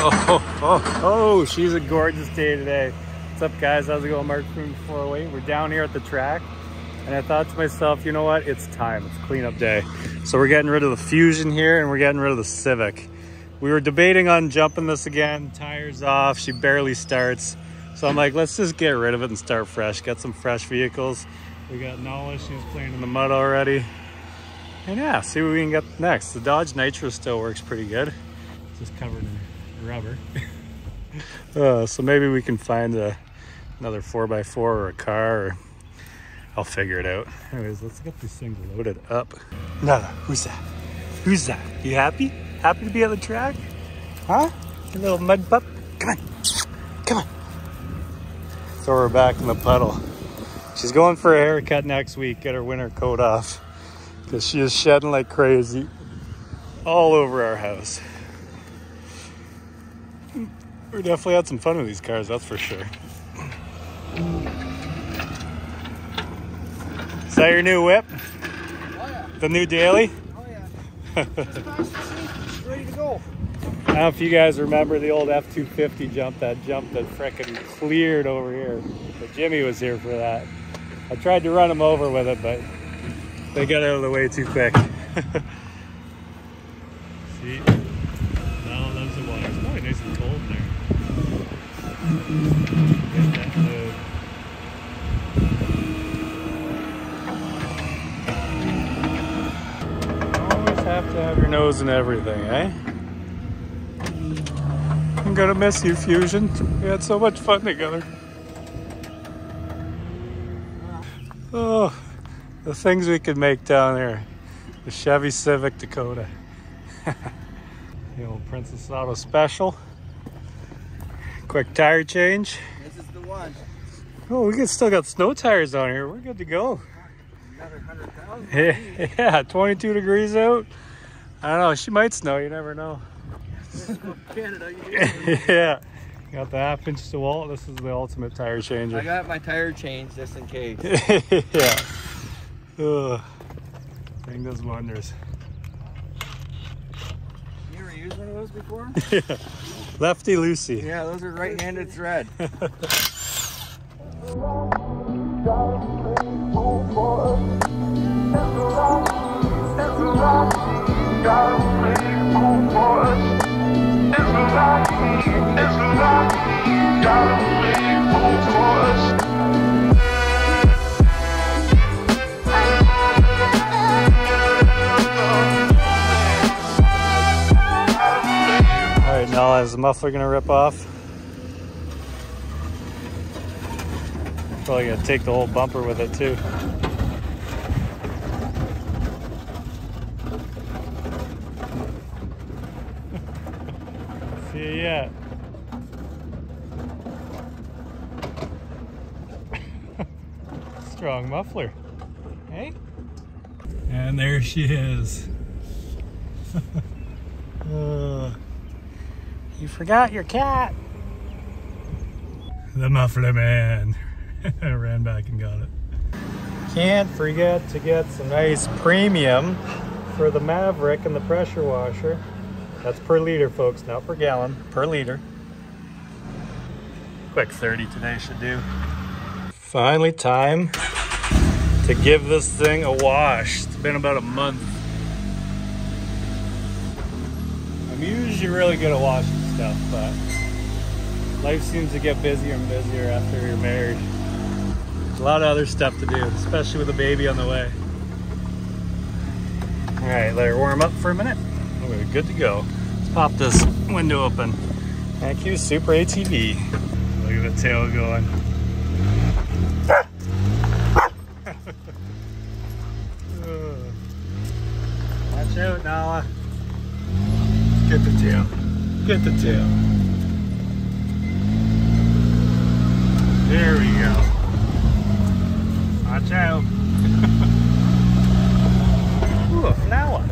Oh, she's a gorgeous day today. What's up, guys? How's it going? Mark Froom 408. We're down here at the track, and I thought to myself, you know what? It's time. It's cleanup day. So we're getting rid of the Fusion here, and we're getting rid of the Civic. We were debating on jumping this again. Tires off. She barely starts. So I'm like, let's just get rid of it and start fresh. Got some fresh vehicles. We got Nala. She's playing in the mud already. And yeah, see what we can get next. The Dodge Nitro still works pretty good. Just covered in rubber. So maybe we can find another 4x4 or a car. Or I'll figure it out. Anyways, let's get this thing loaded up. Nala, who's that? Who's that? You happy? Happy to be on the track? Huh? You little mud pup? Come on. Come on. Throw her back in the puddle. She's going for a haircut next week. Get her winter coat off. Because she is shedding like crazy. All over our house. We definitely had some fun with these cars, that's for sure. Is that your new whip? Oh, yeah. The new daily? Oh, yeah. It's fast, ready to go. I don't know if you guys remember the old F-250 jump that frickin' cleared over here. But Jimmy was here for that. I tried to run him over with it, but they got out of the way too quick. See? Nala loves the water. It's probably nice and cold in there. Get that load. Always have to have your nose in everything, eh? I'm gonna miss you, Fusion. We had so much fun together. Oh, the things we could make down here. The Chevy Civic Dakota. The old Princess Auto special. Quick tire change. This is the one. Oh, we still got snow tires on here. We're good to go. Another 100,000. Yeah, 22 degrees out. I don't know. She might snow. You never know. Canada, yeah. Got the half-inch to wall. This is the ultimate tire changer. I got my tire changed just in case. Yeah. Ugh. Thing does wonders. You ever used one of those before? Yeah. Lefty loosey. Yeah, those are right-handed thread. Nala, is the muffler gonna rip off? Probably gonna take the whole bumper with it too. See ya. Strong muffler, hey? And there she is. You forgot your cat. The muffler man. I ran back and got it. Can't forget to get some nice premium for the Maverick and the pressure washer. That's per liter, folks, not per gallon, per liter. Quick 30 today should do. Finally time to give this thing a wash. It's been about a month. I'm usually really good at washing stuff, but life seems to get busier and busier after you're married. There's a lot of other stuff to do, especially with a baby on the way. All right, let her warm up for a minute. We're good to go. Let's pop this window open. Thank you, Super ATV. Look at the tail going. Watch out, Nala. Get the tail. Get the tail. There we go. Watch out. Ooh, a flower.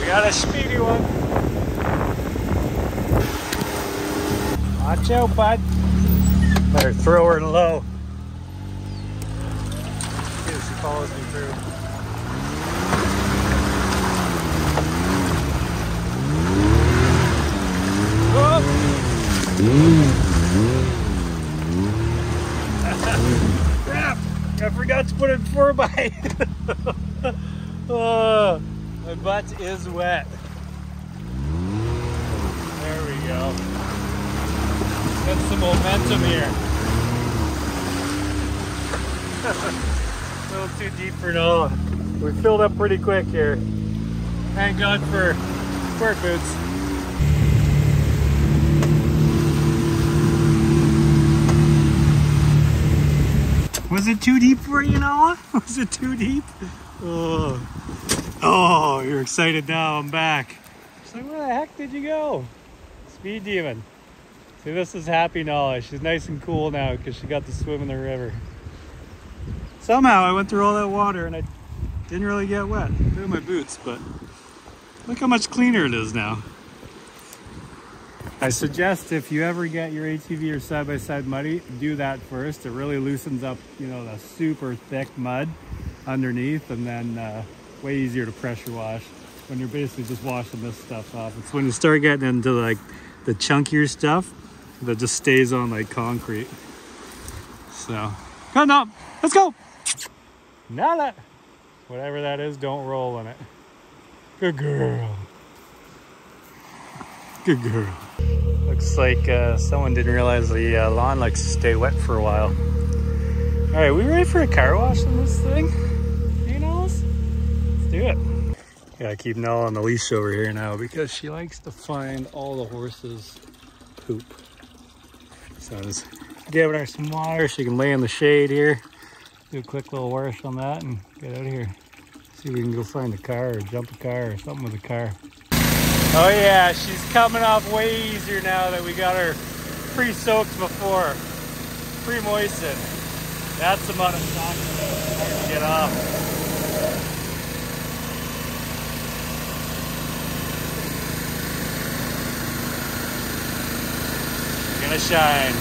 We got a speedy one. Watch out, bud. Better throw her low. See if she follows me through. Crap! I forgot to put in 4x. Oh, my butt is wet. There we go. Get some momentum here. A little too deep for Nala. We filled up pretty quick here. Thank God for sport boots. Was it too deep for you, Nala? Was it too deep? Oh. Oh, you're excited now. I'm back. She's like, where the heck did you go? Speed demon. See, this is happy Nala. She's nice and cool now because she got to swim in the river. Somehow I went through all that water and I didn't really get wet. Threw my boots, but look how much cleaner it is now. I suggest if you ever get your ATV or side-by-side muddy, do that first. It really loosens up, you know, the super thick mud underneath, and then way easier to pressure wash when you're basically just washing this stuff off. It's when you start getting into like the chunkier stuff that just stays on like concrete. So, come on, let's go. Nala, whatever that is, don't roll on it. Good girl. Good girl. Looks like someone didn't realize the lawn likes to stay wet for a while. All right, we ready for a car wash on this thing? Hey, Nala's? Let's do it. Gotta keep Nala on the leash over here now because she likes to find all the horses' poop. So just giving her some water. She can lay in the shade here. Do a quick little wash on that and get out of here. See if we can go find a car or jump a car or something with a car. Oh yeah, she's coming off way easier now that we got her pre-soaked before, pre-moistened. That's the amount of shock to get off. She's gonna shine.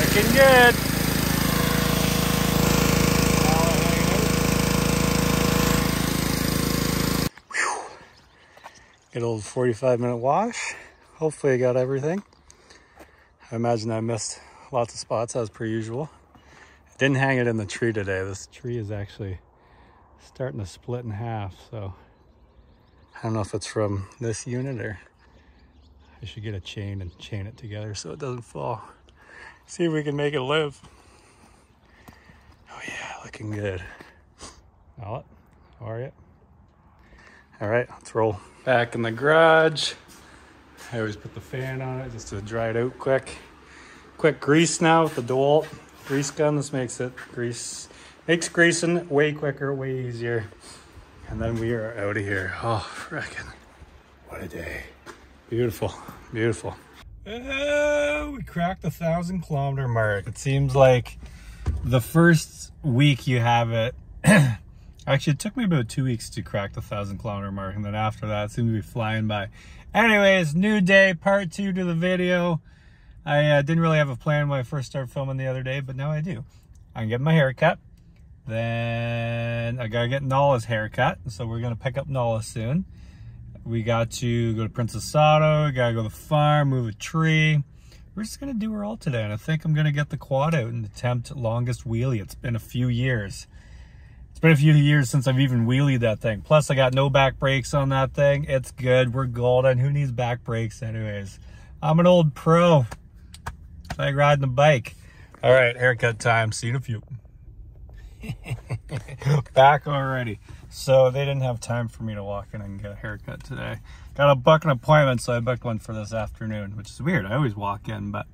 Looking good. Good old 45-minute wash. Hopefully I got everything. I imagine I missed lots of spots as per usual. I didn't hang it in the tree today. This tree is actually starting to split in half, so I don't know if it's from this unit or I should get a chain and chain it together so it doesn't fall. See if we can make it live. Oh yeah, looking good. Nala, how are you? All right, let's roll. Back in the garage. I always put the fan on it just to dry it out quick. Quick grease now with the DeWalt grease gun. This makes it makes greasing way quicker, way easier. And then we are out of here. Oh, frickin'. What a day. Beautiful, beautiful. We cracked the 1,000-kilometer mark. It seems like the first week you have it, actually, it took me about 2 weeks to crack the 1,000-kilometer mark, and then after that, it seemed to be flying by. Anyways, new day, part two to the video. I didn't really have a plan when I first started filming the other day, but now I do. I can get my hair cut. Then I gotta get Nala's haircut, so we're gonna pick up Nala soon. We got to go to Princess Auto, gotta go to the farm, move a tree. We're just gonna do her all today, and I think I'm gonna get the quad out and attempt longest wheelie. It's been a few years. It's been a few years since I've even wheelied that thing. Plus, I got no back brakes on that thing. It's good. We're golden. Who needs back brakes anyways? I'm an old pro. It's like riding a bike. All right, haircut time. See you in a few. Back already. So they didn't have time for me to walk in and get a haircut today. Got to book an appointment, so I booked one for this afternoon, which is weird. I always walk in, but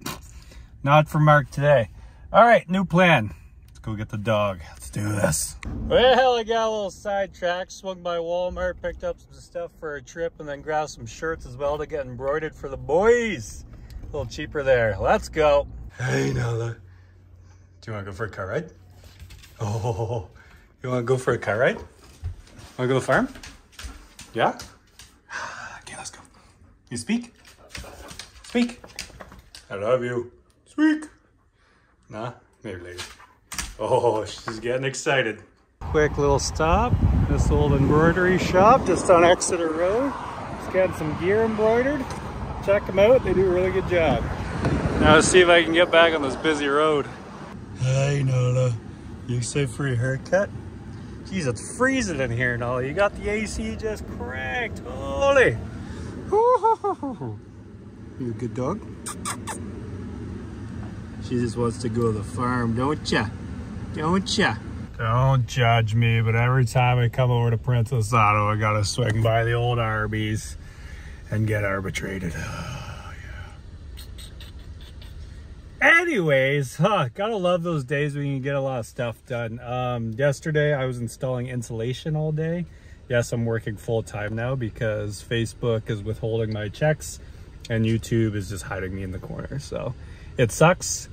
not for Mark today. All right, new plan. Go get the dog. Let's do this. Well, I got a little sidetracked. Swung by Walmart, picked up some stuff for a trip, and then grabbed some shirts as well to get embroidered for the boys. A little cheaper there. Let's go. Hey, Nala. Do you want to go for a car ride? Oh, you want to go for a car ride? Want to go to the farm? Yeah? Okay, let's go. You speak? Speak. I love you. Speak. Nah, maybe later. Oh, she's getting excited. Quick little stop. This old embroidery shop just on Exeter Road. Just got some gear embroidered. check them out. They do a really good job. Now let's see if I can get back on this busy road. Hey Nala, you safe for your haircut? Jeez, it's freezing in here, Nala. You got the AC just cracked. Holy. You a good dog? She just wants to go to the farm, don't ya? Don't ya? Don't judge me, but every time I come over to Princess Auto, I gotta swing by the old Arby's and get arbitrated. Oh, yeah. Anyways, gotta love those days when you can get a lot of stuff done. Yesterday, I was installing insulation all day. Yes, I'm working full time now because Facebook is withholding my checks and YouTube is just hiding me in the corner, so it sucks.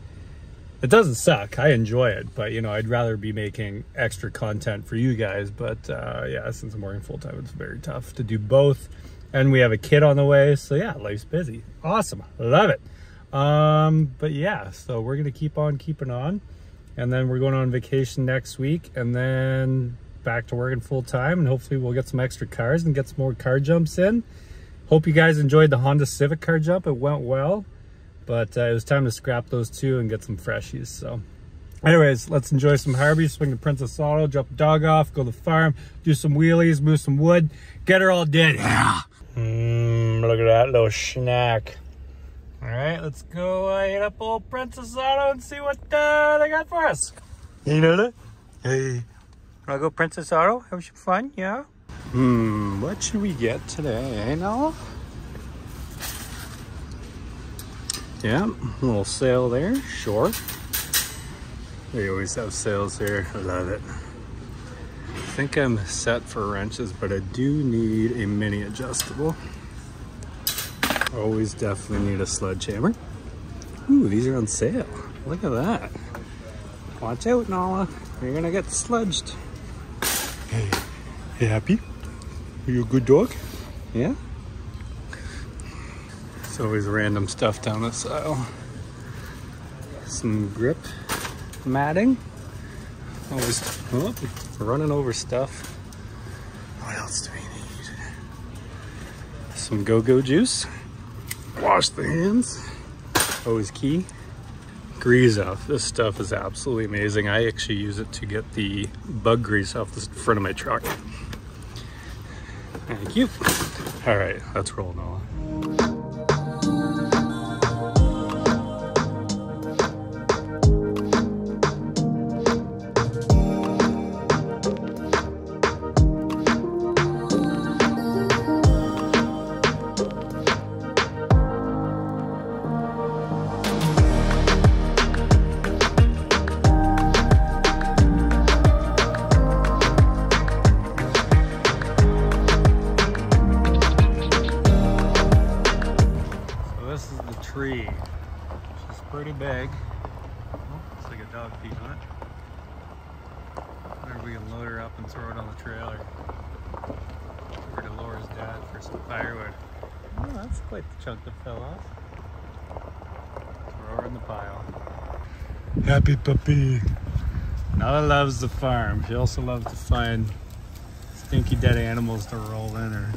It doesn't suck, I enjoy it, but you know, I'd rather be making extra content for you guys, but yeah, since I'm working full time, it's very tough to do both. And we have a kid on the way, so yeah, life's busy. Awesome, love it. But yeah, so we're gonna keep on keeping on, and then we're going on vacation next week, and then back to working full time, and hopefully we'll get some extra cars and get some more car jumps in. Hope you guys enjoyed the Honda Civic car jump, it went well. But it was time to scrap those two and get some freshies. So anyways, let's enjoy some Harvey, swing to Princess Auto, drop the dog off, go to the farm, do some wheelies, move some wood, get her all dead. Yeah. Look at that little snack. All right, let's go hit up old Princess Auto and see what they got for us. You know that? Hey, wanna go Princess Auto? Have some fun, yeah? What should we get today, eh, Nala? Yeah, little sale there, sure. They always have sales here, I love it. I think I'm set for wrenches, but I do need a mini adjustable. Always definitely need a sledgehammer. Ooh, these are on sale, look at that. Watch out, Nala, you're gonna get sledged. Hey, you happy? Are you a good dog? Yeah? Always random stuff down this aisle. Some grip matting. Always running over stuff. What else do we need? Some go-go juice. Wash the hands. Always key. Grease off. This stuff is absolutely amazing. I actually use it to get the bug grease off the front of my truck. Thank you. All right, let's roll now. Happy puppy. Nala loves the farm. She also loves to find stinky dead animals to roll in, or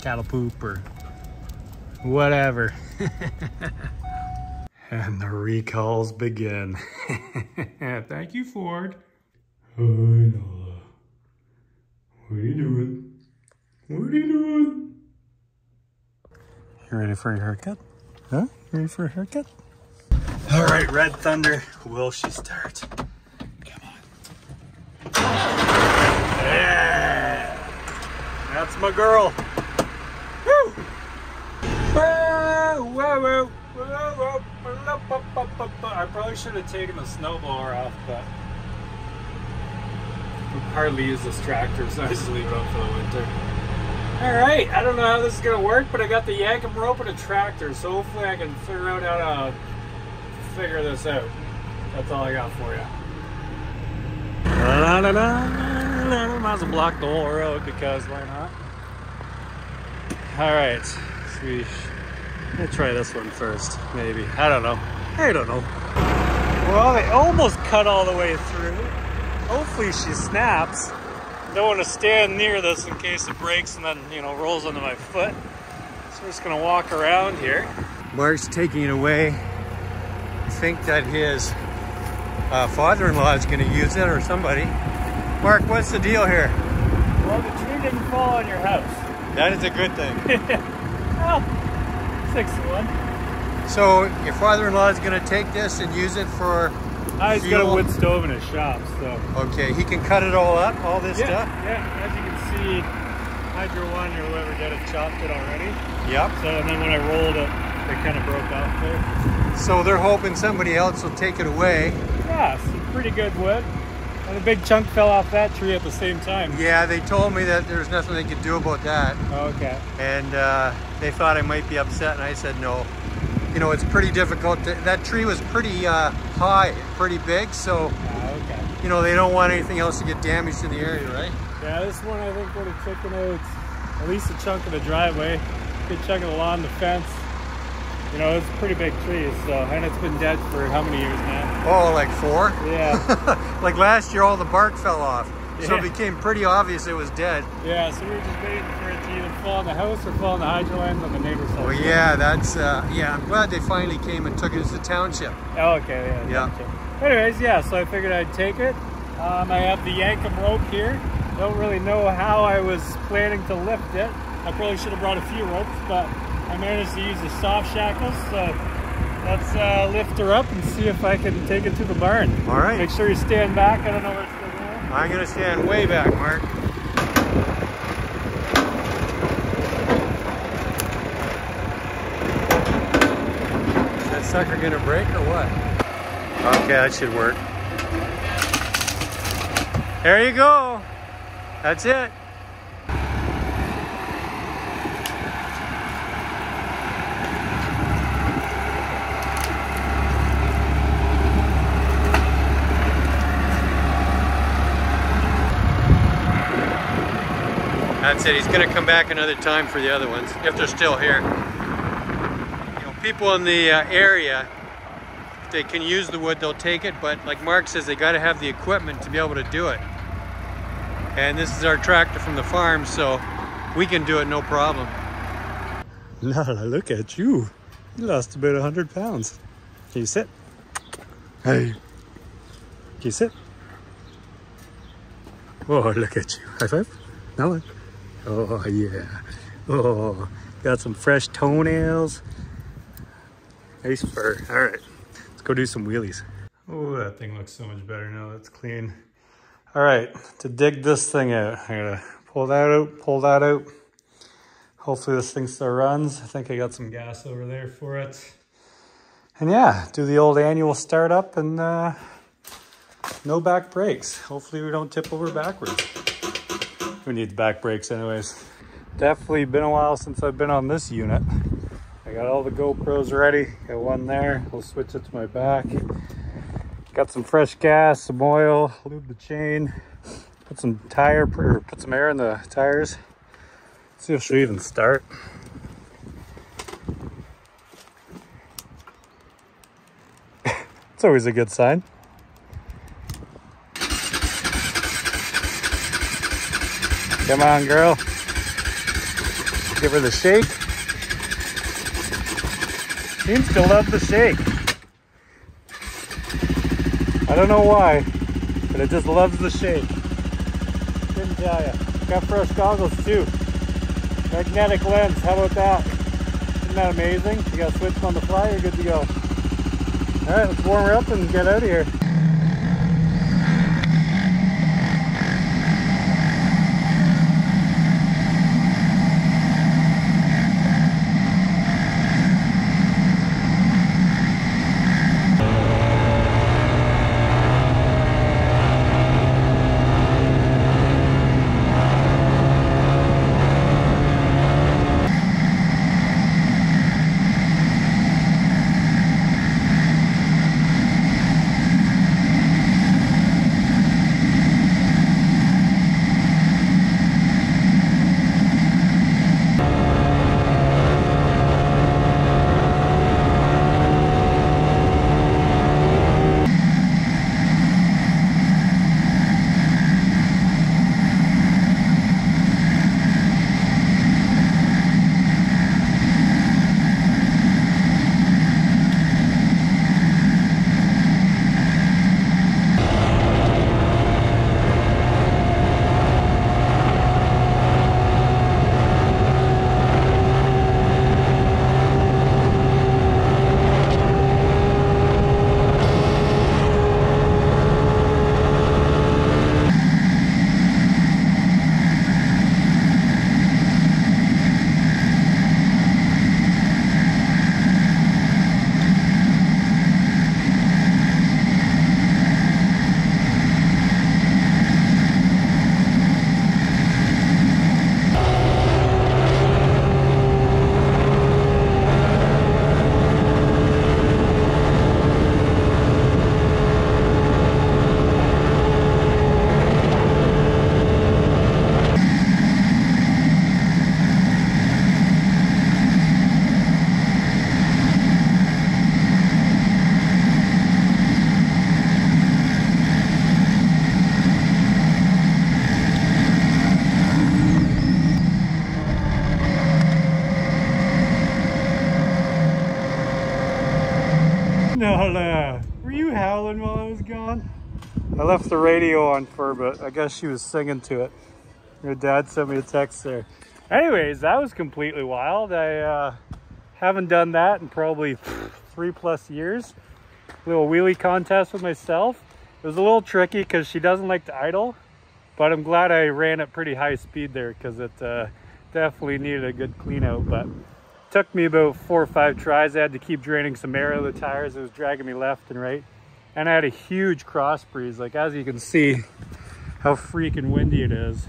cattle poop, or whatever. And the recalls begin. Thank you, Ford. Hi, Nala. What are you doing? What are you doing? You ready for your haircut? Huh? You ready for a haircut? All right, Red Thunder, will she start? Come on. Yeah! That's my girl. Woo! Whoa, whoa, whoa, whoa, whoa. I probably should have taken the snowblower off, but we hardly use this tractor, so I just leave it up for the winter. All right, I don't know how this is gonna work, but I got the Yankum rope and a tractor, so hopefully I can figure out how to figure this out. That's all I got for you. Da, da, da, da, da. Might as well block the whole road, because why not? All right, sweet. I'll try this one first, maybe. I don't know. I don't know. Well, I almost cut all the way through. Hopefully she snaps. Don't want to stand near this in case it breaks and then, you know, rolls under my foot. So We're just gonna walk around here. Mark's taking it away. I think that his father-in-law is gonna use it, or somebody. Mark, what's the deal here? Well, the tree didn't fall on your house. That is a good thing. Well, 6-1. So your father-in-law is gonna take this and use it for he's got a wood stove in his shop, so. Okay, he can cut it all up, all this stuff? Yeah, as you can see, Hydro One, your whoever did it, chopped it already. Yep. So, and then when I rolled it, it kind of broke out there. So they're hoping somebody else will take it away. Yeah, some pretty good wood. And a big chunk fell off that tree at the same time. Yeah, they told me that there's nothing they could do about that. Okay. And they thought I might be upset, and I said no. You know, it's pretty difficult. That tree was pretty high, pretty big, so, you know, they don't want anything else to get damaged in the area, right? Yeah, this one I think would have taken out at least a chunk of the driveway, a good chunk of the lawn, the fence. You know, it's pretty big trees, so, and it's been dead for how many years now? Oh, like 4? Yeah. Like last year, all the bark fell off, so it became pretty obvious it was dead. Yeah, so we were just waiting for it to either fall in the house or fall in the hydro lines on the neighbor's house. Well, yeah, that's, yeah, I'm glad they finally came and took it. It's the township. Oh, okay, yeah. Township. Anyways, yeah, so I figured I'd take it. I have the Yankum rope here. Don't really know how I was planning to lift it. I probably should have brought a few ropes, but I managed to use the soft shackles, so... Let's lift her up and see if I can take it to the barn. All right. Make sure you stand back. I don't know where it's going to go. I'm going to stand way back, Mark. Is that sucker going to break or what? Okay, that should work. There you go. That's it. That's it. He's going to come back another time for the other ones, if they're still here. You know, people in the area, if they can use the wood, they'll take it, but like Mark says, they got to have the equipment to be able to do it. And this is our tractor from the farm, so we can do it no problem. Nala, look at you. You lost about 100 pounds. Can you sit? Hey. Can you sit? Oh, look at you. High five. Nala. Oh yeah, oh, got some fresh toenails, nice fur. All right, let's go do some wheelies. Oh, that thing looks so much better now that's clean. All right, to dig this thing out, I gotta pull that out, pull that out. Hopefully this thing still runs. I think I got some gas over there for it. And yeah, do the old annual startup and no back brakes. Hopefully we don't tip over backwards. Who needs back brakes anyways? Definitely been a while since I've been on this unit. I got all the GoPros ready. Got one there. We'll switch it to my back. Got some fresh gas, some oil, lube the chain, put some air in the tires. Let's see if she'll even start. It's always a good sign. Come on, girl. Give her the shake. Seems to love the shake. I don't know why, but it just loves the shake. Didn't tell ya. Got fresh goggles too. Magnetic lens, how about that? Isn't that amazing? You got switched on the fly, you're good to go. All right, let's warm her up and get out of here. I left the radio on for her, but I guess she was singing to it. Her dad sent me a text there. Anyways, that was completely wild. I haven't done that in probably 3+ years. A little wheelie contest with myself. It was a little tricky because she doesn't like to idle, but I'm glad I ran at pretty high speed there because it definitely needed a good clean out. But it took me about 4 or 5 tries. I had to keep draining some air out of the tires. It was dragging me left and right. And I had a huge cross breeze, like as you can see how freaking windy it is.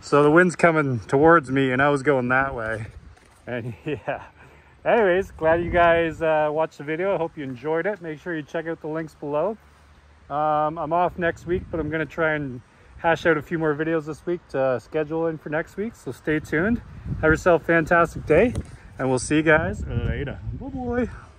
So the wind's coming towards me and I was going that way. And yeah, anyways, glad you guys watched the video. I hope you enjoyed it. Make sure you check out the links below. I'm off next week, but I'm gonna try and hash out a few more videos this week to schedule in for next week. So stay tuned. Have yourself a fantastic day and we'll see you guys later. Bye-bye.